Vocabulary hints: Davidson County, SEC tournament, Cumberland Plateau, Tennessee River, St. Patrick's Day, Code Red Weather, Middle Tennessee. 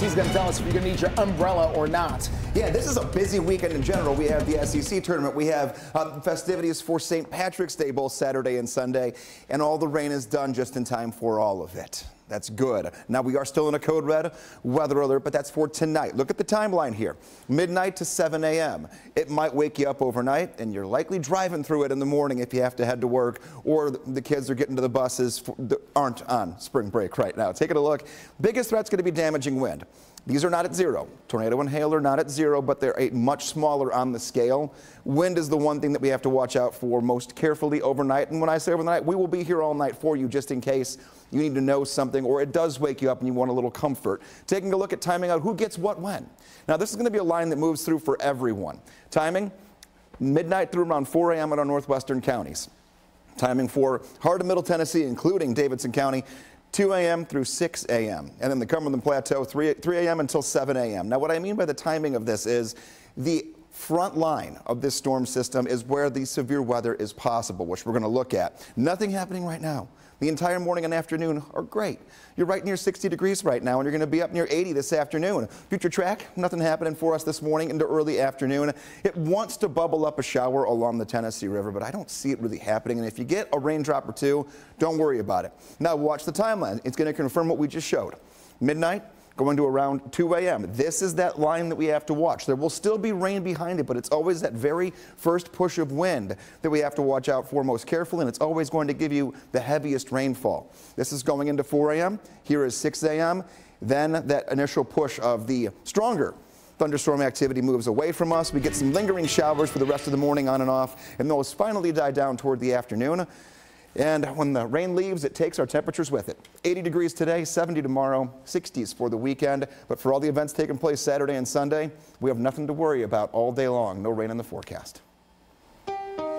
He's going to tell us if you're going to need your umbrella or not. Yeah, this is a busy weekend in general. We have the SEC tournament. We have festivities for St. Patrick's Day, both Saturday and Sunday. And all the rain is done just in time for all of it. That's good. Now, we are still in a code red weather alert, but that's for tonight. Look at the timeline here. Midnight to 7 a.m. It might wake you up overnight, and you're likely driving through it in the morning if you have to head to work, or the kids are getting to the buses that aren't on spring break right now. Take a look. Biggest threat's going to be damaging wind. These are not at zero. Tornado and hail are not at zero, but they're much smaller on the scale. Wind is the one thing that we have to watch out for most carefully overnight. And when I say overnight, we will be here all night for you just in case you need to know something or it does wake you up and you want a little comfort. Taking a look at timing out who gets what when. Now, this is going to be a line that moves through for everyone. Timing, midnight through around 4 a.m. in our northwestern counties. Timing for hard to middle Tennessee, including Davidson County, 2 a.m. through 6 a.m. And then the Cumberland Plateau, 3 a.m. until 7 a.m. Now, what I mean by the timing of this is the front line of this storm system is where the severe weather is possible, which we're going to look at. Nothing happening right now. The entire morning and afternoon are great. You're right near 60 degrees right now, and you're going to be up near 80 this afternoon. Future track, nothing happening for us this morning into early afternoon. It wants to bubble up a shower along the Tennessee River, but I don't see it really happening. And if you get a raindrop or two, don't worry about it. Now watch the timeline. It's going to confirm what we just showed. Midnight going to around 2 a.m. This is that line that we have to watch. There will still be rain behind it, but it's always that very first push of wind that we have to watch out for most carefully, and it's always going to give you the heaviest rainfall. This is going into 4 a.m. Here is 6 a.m. Then that initial push of the stronger thunderstorm activity moves away from us. We get some lingering showers for the rest of the morning on and off, and those finally die down toward the afternoon. And when the rain leaves, it takes our temperatures with it. 80 degrees today, 70 tomorrow, 60s for the weekend. But for all the events taking place Saturday and Sunday, we have nothing to worry about all day long. No rain in the forecast.